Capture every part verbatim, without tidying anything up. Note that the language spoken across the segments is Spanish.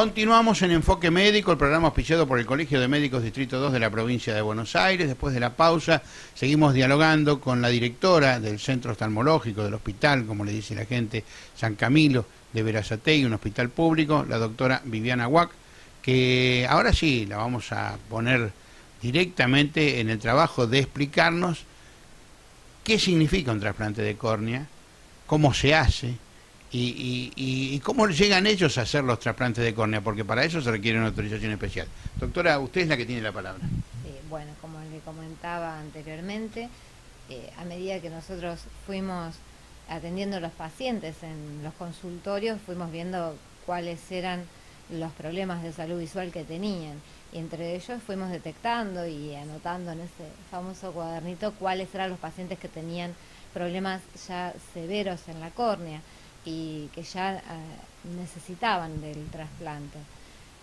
Continuamos en Enfoque Médico, el programa auspiciado por el Colegio de Médicos Distrito dos de la provincia de Buenos Aires. Después de la pausa, seguimos dialogando con la directora del Centro Oftalmológico del Hospital, como le dice la gente, San Camilo de Berazategui, un hospital público, la doctora Viviana Wac, que ahora sí la vamos a poner directamente en el trabajo de explicarnos qué significa un trasplante de córnea, cómo se hace, Y, y, ¿Y cómo llegan ellos a hacer los trasplantes de córnea? Porque para eso se requiere una autorización especial. Doctora, usted es la que tiene la palabra. Eh, bueno, como le comentaba anteriormente, eh, a medida que nosotros fuimos atendiendo a los pacientes en los consultorios, fuimos viendo cuáles eran los problemas de salud visual que tenían. Y entre ellos fuimos detectando y anotando en ese famoso cuadernito cuáles eran los pacientes que tenían problemas ya severos en la córnea y que ya eh, necesitaban del trasplante.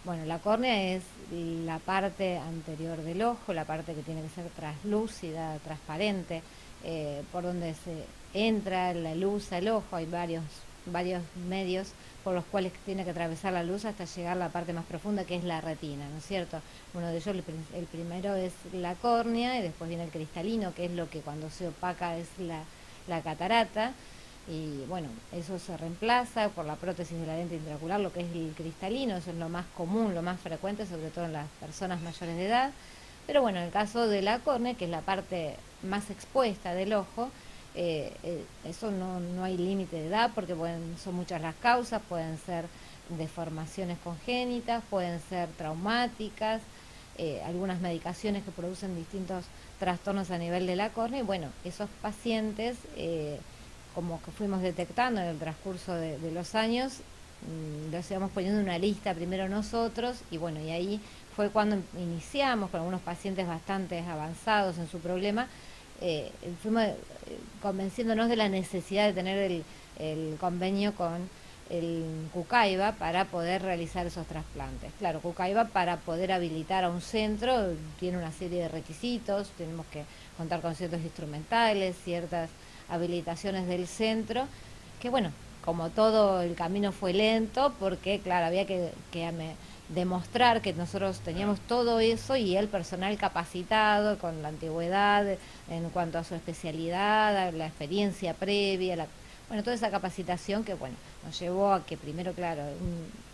Bueno, la córnea es la parte anterior del ojo, la parte que tiene que ser traslúcida, transparente, eh, por donde se entra la luz al ojo. Hay varios, varios medios por los cuales tiene que atravesar la luz hasta llegar a la parte más profunda, que es la retina, ¿no es cierto? Uno de ellos, el, el primero es la córnea, y después viene el cristalino, que es lo que cuando se opaca es la, la catarata. Y bueno, eso se reemplaza por la prótesis de la lente intraocular, lo que es el cristalino. Eso es lo más común, lo más frecuente, sobre todo en las personas mayores de edad. Pero bueno, en el caso de la córnea, que es la parte más expuesta del ojo, eh, eh, eso no, no hay límite de edad, porque pueden, son muchas las causas, pueden ser deformaciones congénitas, pueden ser traumáticas, eh, algunas medicaciones que producen distintos trastornos a nivel de la córnea. Y bueno, esos pacientes, eh, como que fuimos detectando en el transcurso de, de los años, mmm, los íbamos poniendo una lista primero nosotros, y bueno, y ahí fue cuando iniciamos con algunos pacientes bastante avanzados en su problema, eh, fuimos convenciéndonos de la necesidad de tener el, el convenio con el Cucaiba para poder realizar esos trasplantes. Claro, Cucaiba, para poder habilitar a un centro, tiene una serie de requisitos, tenemos que contar con ciertos instrumentales, ciertas habilitaciones del centro, que bueno, como todo el camino fue lento, porque claro, había que, que demostrar que nosotros teníamos todo eso, y el personal capacitado con la antigüedad en cuanto a su especialidad, la experiencia previa, la, bueno, toda esa capacitación que bueno, nos llevó a que primero, claro, un,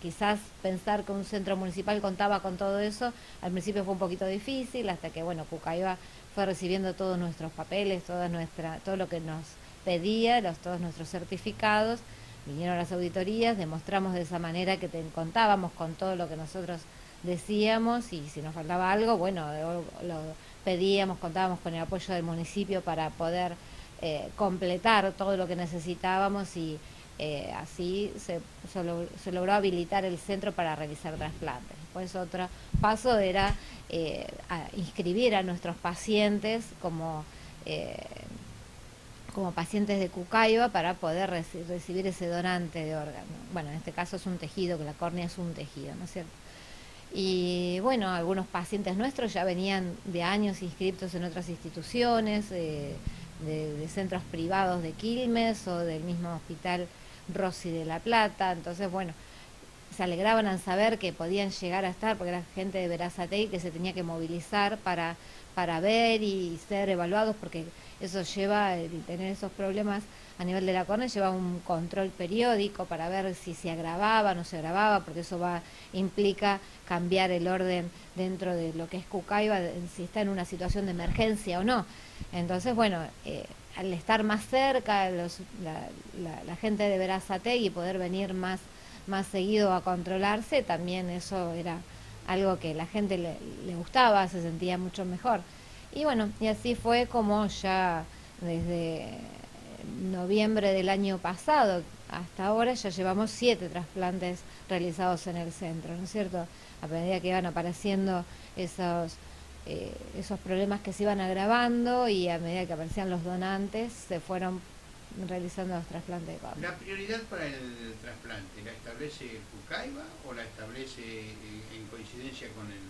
quizás pensar que un centro municipal contaba con todo eso, al principio fue un poquito difícil, hasta que bueno, Cucaiba fue recibiendo todos nuestros papeles, toda nuestra, todo lo que nos pedía, los, todos nuestros certificados, vinieron las auditorías, demostramos de esa manera que te, contábamos con todo lo que nosotros decíamos, y si nos faltaba algo, bueno, lo pedíamos, contábamos con el apoyo del municipio para poder eh, completar todo lo que necesitábamos, y eh, así se, se, logró, se logró habilitar el centro para realizar trasplantes. Pues otro paso era eh, a inscribir a nuestros pacientes como, eh, como pacientes de Cucaiba para poder reci recibir ese donante de órgano. Bueno, en este caso es un tejido, que la córnea es un tejido, ¿no es cierto? Y bueno, algunos pacientes nuestros ya venían de años inscriptos en otras instituciones, eh, de, de centros privados de Quilmes o del mismo hospital Rossi de la Plata. Entonces, bueno, se alegraban al saber que podían llegar a estar, porque era gente de Berazategui que se tenía que movilizar para, para ver y ser evaluados, porque eso lleva, el tener esos problemas a nivel de la córnea, lleva un control periódico para ver si se agravaba o no se agravaba, porque eso va implica cambiar el orden dentro de lo que es Cucaiba, si está en una situación de emergencia o no. Entonces, bueno, eh, al estar más cerca, los, la, la, la gente de Berazategui, poder venir más más seguido a controlarse, también eso era algo que la gente le, le gustaba, se sentía mucho mejor. Y bueno, y así fue como ya desde noviembre del año pasado hasta ahora ya llevamos siete trasplantes realizados en el centro, ¿no es cierto? A medida que iban apareciendo esos, eh, esos problemas que se iban agravando, y a medida que aparecían los donantes, se fueron realizando los trasplantes de córnea. ¿La prioridad para el trasplante la establece el Cucaiba, o la establece en coincidencia con el,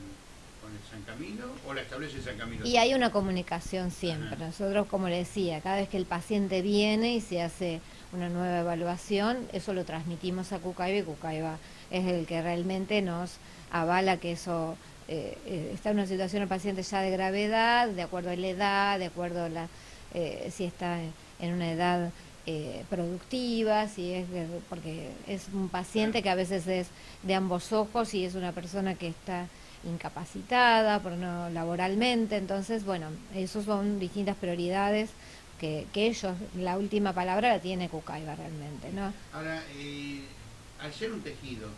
con el San Camilo, o la establece el San Camilo? Y hay una comunicación siempre. Ajá. Nosotros, como le decía, cada vez que el paciente viene y se hace una nueva evaluación, eso lo transmitimos a Cucaiba y Cucaiba es el que realmente nos avala que eso eh, está en una situación el paciente ya de gravedad, de acuerdo a la edad, de acuerdo a la, eh, si está en una edad eh, productiva, si es de, porque es un paciente que a veces es de ambos ojos y es una persona que está incapacitada por no laboralmente, entonces bueno, esos son distintas prioridades que, que ellos, la última palabra la tiene Cucaiba realmente, ¿no? Ahora, eh, al ser un tejido,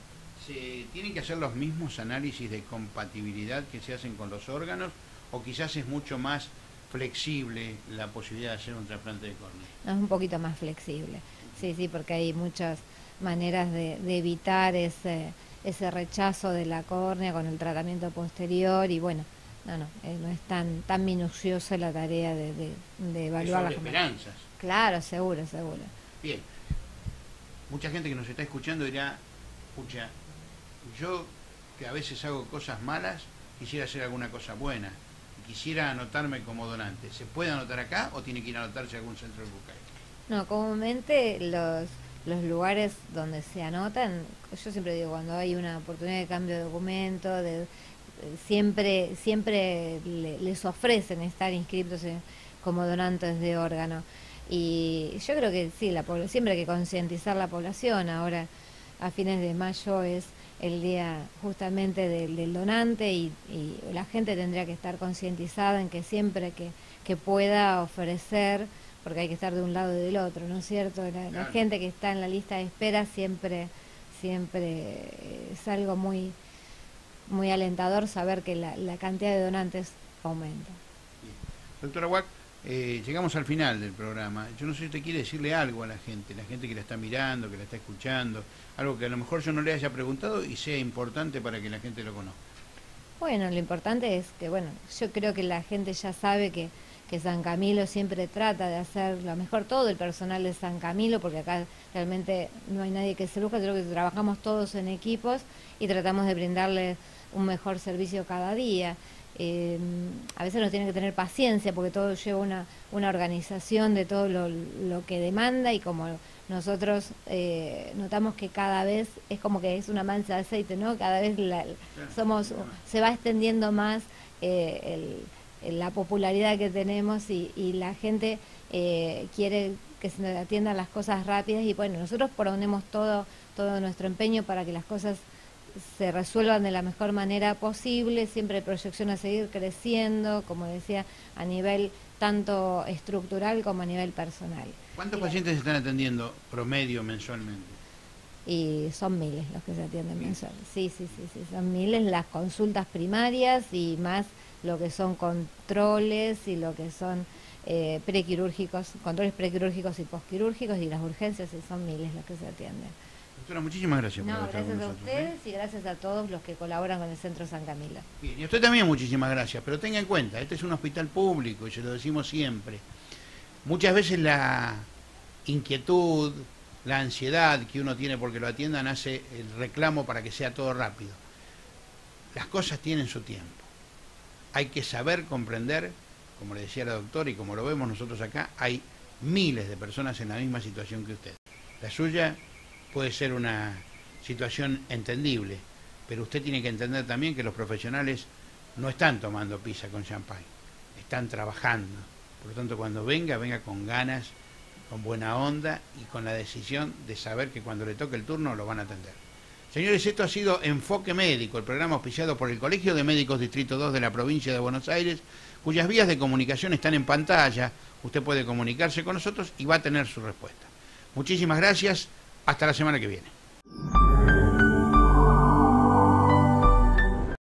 ¿se tienen que hacer los mismos análisis de compatibilidad que se hacen con los órganos o quizás es mucho más flexible la posibilidad de hacer un trasplante de córnea? No, es un poquito más flexible, sí, sí, porque hay muchas maneras de, de evitar ese... ese rechazo de la córnea con el tratamiento posterior y bueno, no, no, eh, no es tan tan minuciosa la tarea de, de, de evaluar las esperanzas. Claro, seguro, seguro. Bien, mucha gente que nos está escuchando dirá, escucha, yo que a veces hago cosas malas, quisiera hacer alguna cosa buena, quisiera anotarme como donante, ¿se puede anotar acá o tiene que ir a anotarse a algún centro de Cucaiba? No, comúnmente los... los lugares donde se anotan, yo siempre digo, cuando hay una oportunidad de cambio de documento, de, de, siempre siempre le, les ofrecen estar inscritos en, como donantes de órgano. Y yo creo que sí, la siempre hay que concientizar la población. Ahora, a fines de mayo es el día justamente del, del donante y, y la gente tendría que estar concientizada en que siempre que, que pueda ofrecer, porque hay que estar de un lado y del otro, ¿no es cierto? La, claro. La gente que está en la lista de espera siempre siempre es algo muy muy alentador saber que la, la cantidad de donantes aumenta. Bien. Doctora Wac, eh, llegamos al final del programa. Yo no sé si usted quiere decirle algo a la gente, la gente que la está mirando, que la está escuchando, algo que a lo mejor yo no le haya preguntado y sea importante para que la gente lo conozca. Bueno, lo importante es que, bueno, yo creo que la gente ya sabe que que San Camilo siempre trata de hacer lo mejor, todo el personal de San Camilo, porque acá realmente no hay nadie que se luzca, creo que trabajamos todos en equipos y tratamos de brindarle un mejor servicio cada día. Eh, a veces nos tienen que tener paciencia porque todo lleva una, una organización de todo lo, lo que demanda y como nosotros eh, notamos que cada vez es como que es una mancha de aceite, ¿no? Cada vez la, somos se va extendiendo más eh, el... la popularidad que tenemos y, y la gente eh, quiere que se nos atiendan las cosas rápidas y bueno, nosotros ponemos todo, todo nuestro empeño para que las cosas se resuelvan de la mejor manera posible, siempre hay proyección a seguir creciendo, como decía, a nivel tanto estructural como a nivel personal. ¿Cuántos pacientes se están atendiendo promedio mensualmente? Y son miles los que se atienden mensuales. Sí, sí, sí, sí, son miles las consultas primarias y más lo que son controles y lo que son eh, prequirúrgicos, controles prequirúrgicos y posquirúrgicos y las urgencias, y son miles los que se atienden. Doctora, muchísimas gracias por no, estar gracias con a nosotros, ustedes ¿eh? Y gracias a todos los que colaboran con el Centro San Camilo. Bien, y a usted también muchísimas gracias, pero tenga en cuenta, este es un hospital público y se lo decimos siempre. Muchas veces la inquietud, la ansiedad que uno tiene porque lo atiendan hace el reclamo para que sea todo rápido. Las cosas tienen su tiempo. Hay que saber comprender, como le decía la doctora y como lo vemos nosotros acá, hay miles de personas en la misma situación que usted. La suya puede ser una situación entendible, pero usted tiene que entender también que los profesionales no están tomando pizza con champán, están trabajando. Por lo tanto, cuando venga, venga con ganas, con buena onda y con la decisión de saber que cuando le toque el turno lo van a atender. Señores, esto ha sido Enfoque Médico, el programa auspiciado por el Colegio de Médicos Distrito dos de la provincia de Buenos Aires, cuyas vías de comunicación están en pantalla. Usted puede comunicarse con nosotros y va a tener su respuesta. Muchísimas gracias. Hasta la semana que viene.